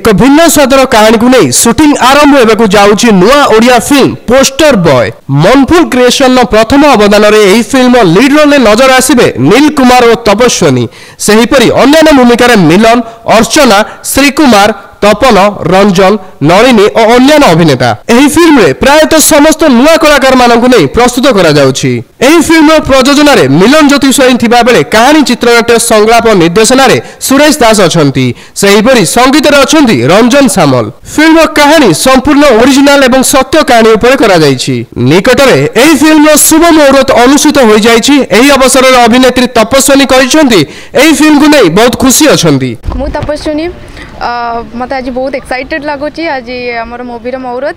एक भिन्न स्वादर कहानी को नहीं शूटिंग आरंभ होगा जाऊँगी नुआ Odia film poster boy. मनफुल creation प्रथम अवदान में फिल्म लीड रोल नजर आसबे नीलकुमार और तपस्विनी। सेहीपरि अन्य भूमिका में मिलन, अर्चना, श्रीकुमार, तपन, रंजन, नलिनी और अन्य अभिनेता। फिल्म रे प्रायत समस्त नुआ कलाकार मानक नहीं प्रस्तुत करा जाउछि। एही फिल्म प्रयोजन रे मिलन ज्योतिषी थिबा बेले कहानी, चित्रनाट्य, संलाप और निर्देशन रे सुरेश दास अछंती। सेहीपरि संगीत रे अछंती रंजन सामल। फिल्म कहानी संपूर्ण ओरिजिनल एवं सत्य कहानी उपर करा जाइछि। निकट रे एही फिल्म शुभ मुहूर्त अनुसूचित हो जाइछि। एही अवसर रे अभिनेत्री तपस्विनी कहिसंती एही फिल्म को नहीं बहुत खुशी अछंती। मु तपस्विनी मत आज बहुत एक्साइटेड लगुच। आज आम मुभि मुहूर्त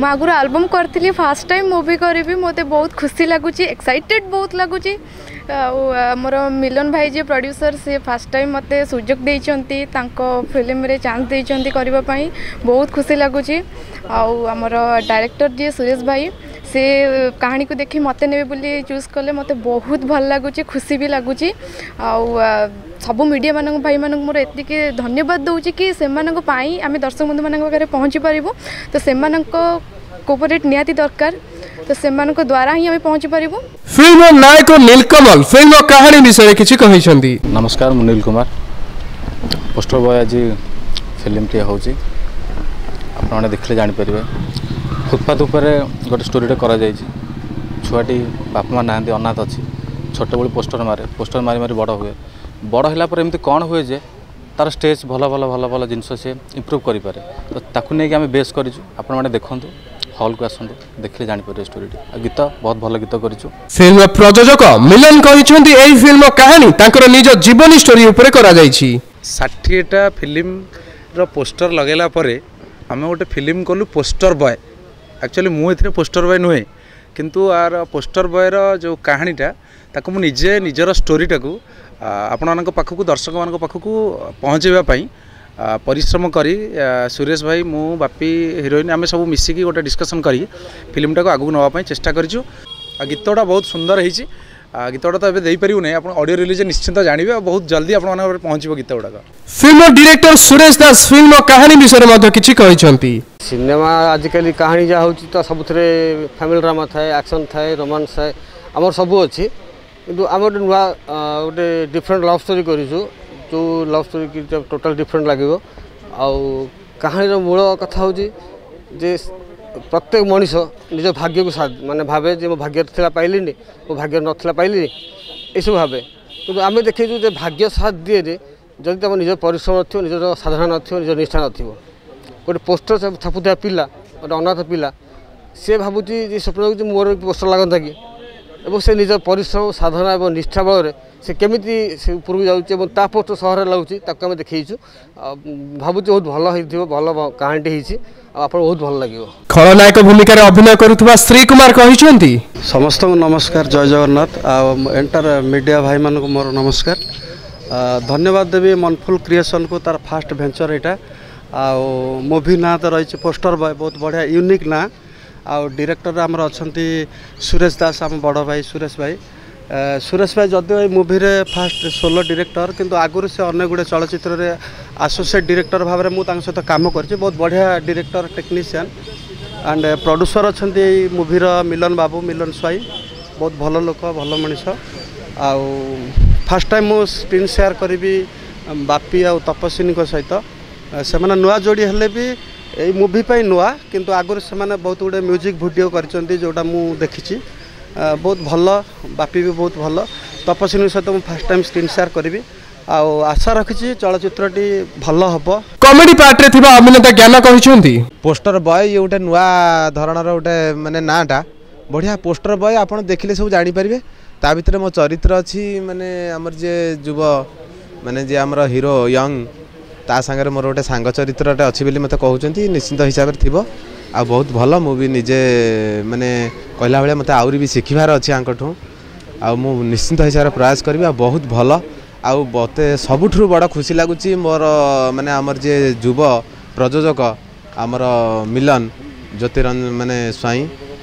मु आगुरी आलबम करी, फास्ट टाइम मुवी करी, मत बहुत खुशी लगुच, एक्साइटेड बहुत लगुच। मोर मिलन भाई जी प्रोड्यूसर से फास्ट टाइम मत सुजोग देती, फिल्म रे चांस देती करने, बहुत खुशी लगुच। आमर डायरेक्टर जी सुरेश भाई से कहानी को देखी मत ने बोली चूज कले, मत बहुत भल लगुच, खुशी भी लगुच। सबू मीडिया मान भाई मान मोर एति धन्यवाद दूसरी कि से आम दर्शक बंधु माना पहुँची पारू, तो से कोऑपरेट निहाती दरकार, तो सेमान को द्वारा ही हमें पहुँची पारू। फिल्म नायक नीलकमल फिल्म कहानी विषय किसी कहते। नमस्कार, मु नीलकुमार। पोस्टर बॉय आज फिल्म टी हूँ आपने देखले जापर फुटपाथ उपर गोटे स्टोरीटे कर छुआटी बापा माँ ना अनाथ अच्छी छोट बड़ी पोस्टर मारे, पोस्टर मारी मारी बड़ हुए, बड़ है एमती कौन हुए जे तार स्टेज भल भल भल भल जिन सी इम्प्रूव करे, तो ताकू नहीं कि आम बेस करूँ। आपने देखूँ हॉल को आसतु देखिए जापर स्टोरी गीत बहुत भल गीत कर। फिल्म प्रयोजक मिलन कहते यही फिल्म कहानी तांकर निज जीवनी स्टोरी उपर करा जाइछि। 60टा फिल्म पोस्टर लगेला परे आम गोटे फिल्म कलु पोस्टर बॉय। एक्चुअली मु ए पोस्टर बॉय नुहे किंतु आर पोस्टर बॉय रो जो कहानीटा ताकू मु निजे निजर स्टोरीटा को आपनक पाखक दर्शक मान पाखक पहुँचवाई परिश्रम करी सुरेश भाई मु बापी हिरोइन आम सब मिसिकी गोटे डिस्कसन करी फिल्मटा को आगु नवाई चेष्टा करूँ। गीतटा बहुत सुंदर होती, गीतटा तो एपर ना आप ऑडियो रिलीज निश्चिंत जानवे और बहुत जल्दी आप पहुँचो गीत गुड़ाक। Film director Suresh Das film कहानी विषय कि सिनेमा आजिकल कहानी जहाँ हूँ तो सब फैमिली ड्रामा थाए, एक्शन थाए, रोमांस थाए, आम सबू अच्छी किंतु आम गोटे नुआ गोटे डिफरेन्ट लव स्टोरी करूँ जो लव स्टोरी की टोटाल डिफरेन्ट लगे। कहानी रो मूल कथा हूँ जे प्रत्येक मनीष निज भाग्य को माने भावे मो भाग्य थिला पाइलिनी, मो भाग्य नथिला पाइलिनी, एसबू भावे। किंतु आम देखीचु जे भाग्य साथ दिए जे जदि तुम निज परिश्रम नथियो, निज साधना नथियो, निज निष्ठा नथियो। गोटे पोस्टर छापुता पिला, गोटे अनाथ पिला से भावुची जे स्वप्न मोर पोस्टर लगता कि और से निज परिश्रम साधना और निष्ठा बल से केमिति से उपरकू जाऊँ ता पोस्ट सहर लगुच्छे आम देखु भावुँ बहुत भल हो भल कहानी होती बहुत भल लगे। खलनायक भूमिका रे अभिनय करुवा श्रीकुमार कहते समस्त नमस्कार, जय जगन्नाथ। एंटर मीडिया भाई मान मोर नमस्कार, धन्यवाद देवी मनफुल क्रिएशन को तार फास्ट भेंचर यहाँ आोभि ना तो रही पोस्टर बॉय बहुत बढ़िया यूनिक ना। आउ डायरेक्टर आमर अच्छा सुरेश दास आम बड़ भाई सुरेश भाई। सुरेश भाई जदि मुवी रे फास्ट सोलो डायरेक्टर किंतु आगुरी से अनेक गुड़े चलचित्र रे एसोसिएट डायरेक्टर भाव में मुझे सहित काम कर बहुत बढ़िया डायरेक्टर टेक्नीशियन एंड प्रोड्यूसर अच्छा मुवी रो मिलन बाबू मिलन स्वाई बहुत भल लोक भल मनीष। आउ फास्ट टाइम मु स्क्रीन शेयर करी बापी आ तपस्विनी सहित से नुआ जोड़ी हेले भी ये मुवी पर नुआ किंतु आगुरी से मैंने बहुत गुड़े म्यूजिक वीडियो करोटा मुझे देखी बहुत भल, बापी भी बहुत भल, तपस्विनी सहित मुझे फास्ट टाइम स्क्रीन शेयर करी। आशा रखी चलचित्री भल हम। कमेडी पार्ट्रे अभिनेता ज्ञान कहते पोस्टर बॉय ये गोटे नुआ धरण गोटे मानने नाटा बढ़िया पोस्टर बॉय आप देखने सब जापर। ता भर मो चरित्र अच्छी मानने आमर जे युव मानने जे आम हिरो यंग ता सांगे मोर गोटे सांग चरित्रटे अच्छी मत कहते निश्चिंत हिसाब से थी आ बहुत भल। मु भी निजे माने कहला भाया मत आहरी भी शिखबार अच्छे आंकठू निश्चिंत हिसाब से प्रयास करी बहुत भल। आउ मत सबुठ बड़ खुशी लगुच मोर माने आमर जे युव प्रयोजक आमर मिलन ज्योतिरंजन माने स्वाई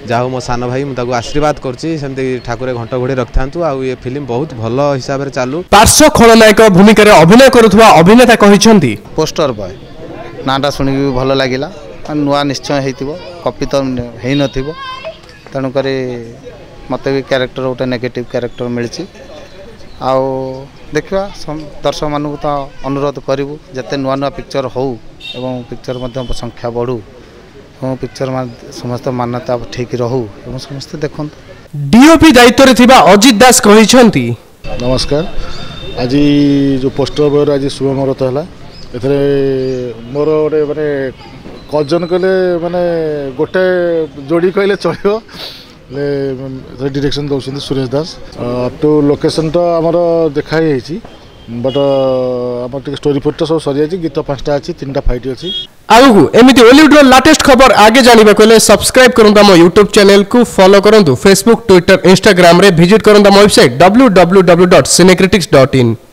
जाओ मो सान भाई मुझे आशीर्वाद करमती ठाकुर घंट घोड़ी रखि था। ये फिल्म बहुत भल हिसाब से चालू। पार्श्व खलनायक भूमिका अभिनय करुवा अभिनेता कहते पोस्टर बॉय नाटा शुणी भी भल लगा नुआ निश्चय हो कपी तो हो न तेणुक मत भी क्यारेक्टर गोटे नेगेटिव क्यारेक्टर मिली आ देखा दर्शक मानू तो अनुरोध करूँ जिते नुआ नुआ पिक्चर हो पिक्चर संख्या बढ़ू और पिक्चर समस्त मान्यता ठीक रहू एवं समस्त देखु। डीओपी दायित्व अजित दास कहते नमस्कार आज जो पोस्टर बॉय आज शुभ मुहूर्त है एथे मोर गोटे मानने कजन कहले मानने गोटे जोड़ी कहले चलो डायरेक्शन दौरान Suresh Das up to location तो आमर देखाई बट आम स्टोरी फोट तो सब सरी गीत 5टा अच्छी 3टा फाइट अच्छी आगू एमती ओलीवुड लेटेस्ट खबर आगे जानवाक हेल्ले सब्सक्राइब करूँ आम यूट्यूब चैनल को फॉलो करूँ फेसबुक ट्विटर इंस्टाग्राम रे विजिट करूँ आम वेबसाइट www.cinecritics.in।